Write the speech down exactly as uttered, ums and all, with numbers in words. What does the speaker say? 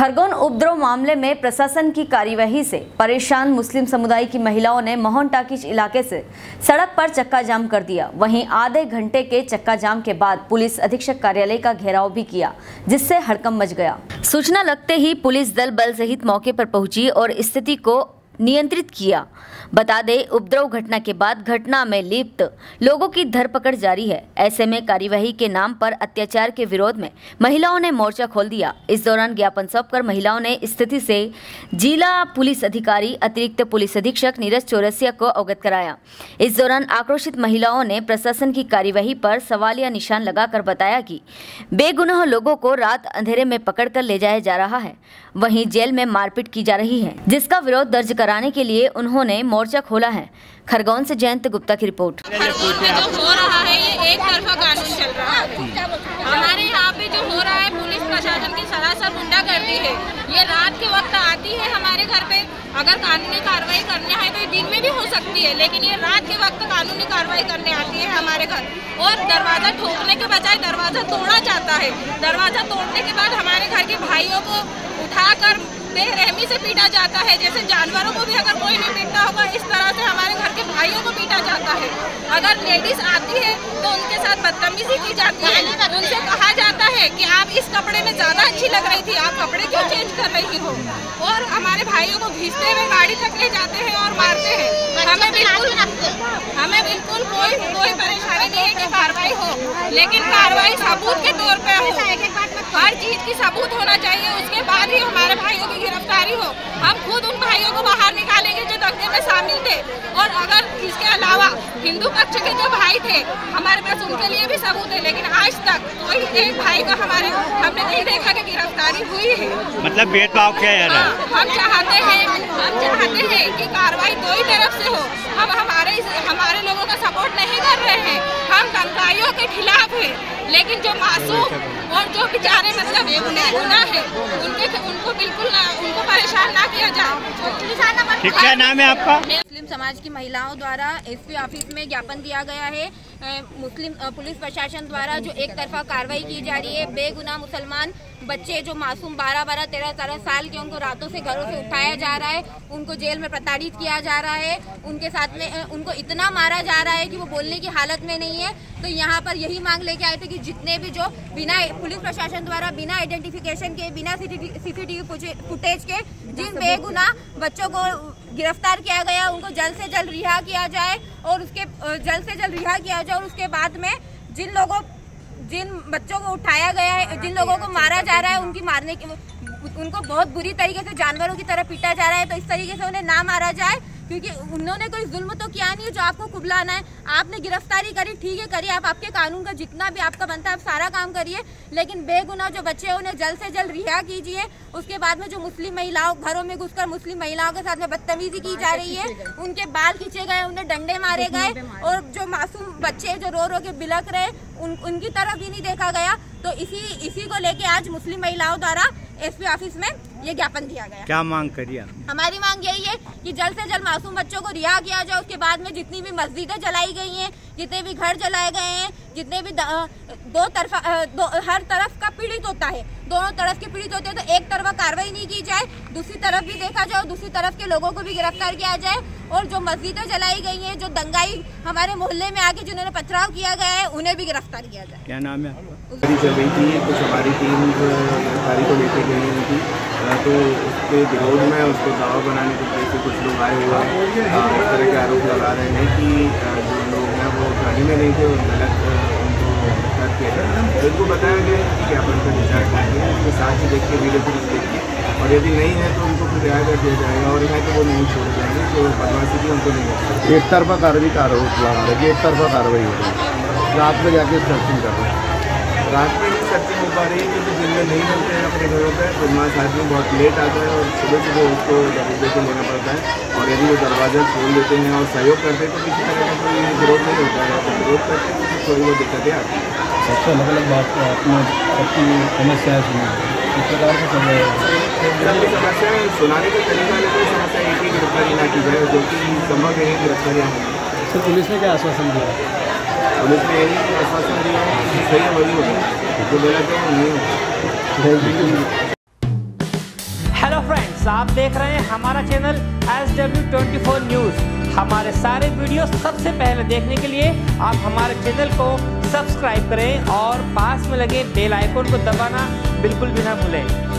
खरगोन उपद्रव मामले में प्रशासन की कार्यवाही से परेशान मुस्लिम समुदाय की महिलाओं ने मोहन टाकीज इलाके से सड़क पर चक्का जाम कर दिया। वहीं आधे घंटे के चक्का जाम के बाद पुलिस अधीक्षक कार्यालय का घेराव भी किया, जिससे हड़कंप मच गया। सूचना लगते ही पुलिस दल बल सहित मौके पर पहुंची और स्थिति को नियंत्रित किया। बता दें, उपद्रव घटना के बाद घटना में लिप्त लोगों की धरपकड़ जारी है। ऐसे में कार्यवाही के नाम पर अत्याचार के विरोध में महिलाओं ने मोर्चा खोल दिया। इस दौरान ज्ञापन सौंपकर महिलाओं ने स्थिति से जिला पुलिस अधिकारी अतिरिक्त पुलिस अधीक्षक नीरज चौरसिया को अवगत कराया। इस दौरान आक्रोशित महिलाओं ने प्रशासन की कार्यवाही पर सवालिया निशान लगाकर बताया कि बेगुनाह लोगों को रात अंधेरे में पकड़कर ले जाया जा रहा है, वहीं जेल में मारपीट की जा रही है, जिसका विरोध दर्ज कराने के लिए उन्होंने मोर्चा खोला है। खरगोन से जयंत गुप्ता की रिपोर्ट। खरगोन में जो हो रहा है ये एक तरफा कानून चल रहा है। हमारे यहाँ पे जो हो रहा है पुलिस प्रशासन की सरासर गुंडागर्दी है। ये रात के वक्त आती है हमारे घर पे, अगर कानूनी कार्रवाई करने आए तो दिन में भी हो सकती है, लेकिन ये रात के वक्त कानूनी कार्रवाई करने आती है हमारे घर। और दरवाजा ठोकने के बजाय दरवाजा तोड़ा जाता है। दरवाजा तोड़ने के बाद हमारे घर के भाइयों को उठा कर बेरहमी से पीटा जाता है, जैसे जानवरों को भी अगर कोई नहीं पीटता होगा इस तरह से हमारे घर के भाइयों को पीटा जाता है। अगर लेडीज आती है तो उनके साथ बदतमीजी की जाती है। उनसे कहा जाता है कि आप इस कपड़े में ज़्यादा अच्छी लग रही थी, आप कपड़े क्यों चेंज कर रही हो। और हमारे भाइयों को घिसते हुए गाड़ी तक ले जाते हैं और मारते हैं। हमें बिल्कुल हमें बिल्कुल कोई कोई परेशानी नहीं है कि कार्रवाई हो, लेकिन कार्रवाई सबूत के तौर पर हो। हर चीज़ की सबूत होना चाहिए, उसके बाद ही हमारे भाइयों की गिरफ्तारी हो। हम खुद उन भाइयों को बाहर निकालेंगे जो दंगे में शामिल थे। और अगर इसके अलावा हिंदू पक्ष के जो भाई थे हमारे पास, उनके लिए भी सबूत है, लेकिन आज तक कोई एक भाई को हमारे हमने नहीं देखा कि गिरफ्तारी हुई है। मतलब भेदभाव क्या है? हाँ, हम चाहते हैं हम चाहते हैं कि कार्रवाई दो ही तरफ से हो। हम हमारे हमारे लोगों का सपोर्ट नहीं कर रहे हैं, हम दंगाइयों के खिलाफ है, लेकिन जो मासूम और जो बेचारे मतलब गुनाह है उनके उनको बिल्कुल ना, उनको परेशान ना किया जाए। क्या नाम है आपका? मुस्लिम समाज की महिलाओं द्वारा एस पी ऑफिस में ज्ञापन दिया गया है। मुस्लिम पुलिस प्रशासन द्वारा जो एक तरफा कार्रवाई की जा रही है, बेगुनाह मुसलमान बच्चे जो मासूम बारह बारह तेरह तेरह साल के, उनको रातों से घरों से उठाया जा रहा है, उनको जेल में प्रताड़ित किया जा रहा है, उनके साथ में उनको इतना मारा जा रहा है कि वो बोलने की हालत में नहीं है। तो यहाँ पर यही मांग लेके आए थे कि जितने भी जो बिना पुलिस प्रशासन द्वारा बिना आइडेंटिफिकेशन के, बिना सीसीटीवी फुटेज के जिन बेगुनाह बच्चों को गिरफ्तार किया गया, उनको जल्द से जल्द रिहा किया जाए और उसके जल्द से जल्द रिहा किया जाए। और उसके बाद में जिन लोगों जिन बच्चों को उठाया गया है, जिन लोगों को मारा जा रहा है, उनकी मारने की उनको बहुत बुरी तरीके से जानवरों की तरह पीटा जा रहा है, तो इस तरीके से उन्हें ना मारा जाए, क्योंकि उन्होंने कोई जुल्म तो किया नहीं है जो आपको कुबलाना है। आपने गिरफ्तारी करी, ठीक है करिए, आप आपके कानून का जितना भी आपका बनता है आप सारा काम करिए, लेकिन बेगुनाह जो बच्चे हैं उन्हें जल्द से जल्द रिहा कीजिए। उसके बाद में जो मुस्लिम महिलाओं घरों में घुसकर मुस्लिम महिलाओं के साथ में बदतमीजी की जा रही है, उनके बाल खींचे गए, उन्हें डंडे मारे गए, और जो मासूम बच्चे जो रो रो के बिलख रहे उन, उनकी तरफ भी नहीं देखा गया। तो इसी इसी को लेके आज मुस्लिम महिलाओं द्वारा एस पी ऑफिस में ये ज्ञापन दिया गया। क्या मांग करिए? हमारी मांग यही है कि जल्द से जल्द मासूम बच्चों को रिहा किया जाए। उसके बाद में जितनी भी मस्जिदें जलाई गई हैं, जितने भी घर जलाए गए हैं, जितने भी दो तरफा दो, हर तरफ का पीड़ित होता है, दोनों तरफ के पीड़ित होते हैं, तो एक तरफा कार्रवाई नहीं की जाए, दूसरी तरफ भी देखा जाए, दूसरी तरफ के लोगों को भी गिरफ्तार किया जाए। और जो मस्जिदें जलाई गई हैं, जो दंगाई हमारे मोहल्ले में आके जिन्होंने पथराव किया गया है, उन्हें भी गिरफ्तार किया जाए। क्या नाम है? चल रही थी कुछ हमारी टीम गिरफ्तारी को लेकर गई थी, तो उसके विरोध में उसको दावा बनाने के लिए कुछ लोग आए हुए हैं। इस तरह के आरोप लगा रहे हैं कि जो लोग हैं वो गाड़ी में नहीं थे, वो गलत उनको गिरफ्तार किया गया। उनको बताया गया कि आप उनका विचार करेंगे, उसके साथ ही देखिए वीडियो फुटेज देखिए, और यदि नहीं है तो उनको फिर रिहा कर दिया जाएगा। और यहाँ तो वो नहीं छोड़ जाएंगे, तो बदमाशी की उनको नहीं रखते। एक तरफा कार्रवाई का आरोप लगा लगी, एक तरफा कार्रवाई हो रही है। रात में जाके सर्चिंग कर रहे हैं, रात में भी सर्चिंग हो पा रही है, क्योंकि दिन में नहीं मिलते हैं अपने घरों पर। बदमाश आदमी बहुत लेट आता है और सुबह सुबह उसको डेपुटेशन लेना पड़ता है। और यदि वो दरवाजा खोल देते हैं और सहयोग करते हैं तो किसी तरह का कोई विरोध नहीं होता है, तो विरोध करते हैं तो थोड़ी बहुत दिक्कतें आती हैं। सबसे अलग अलग बात है, आपने सबकी समस्याएँ सुना, किस प्रकार की समस्या है? सुनाने का तरीका लेकर समस्या एक ही गिरफ्तारी ना की जाए, जो कि संभव है। गिरफ्तारियाँ सर पुलिस ने क्या आश्वासन दिया? पुलिस ने यही आश्वासन दिया है कि सही हमारी होगी, जो गलत है वो नहीं होगा। आप देख रहे हैं हमारा channel S W twenty four news. हमारे सारे वीडियो सबसे पहले देखने के लिए आप हमारे चैनल को सब्सक्राइब करें और पास में लगे बेल आइकन को दबाना बिल्कुल भी ना भूलें।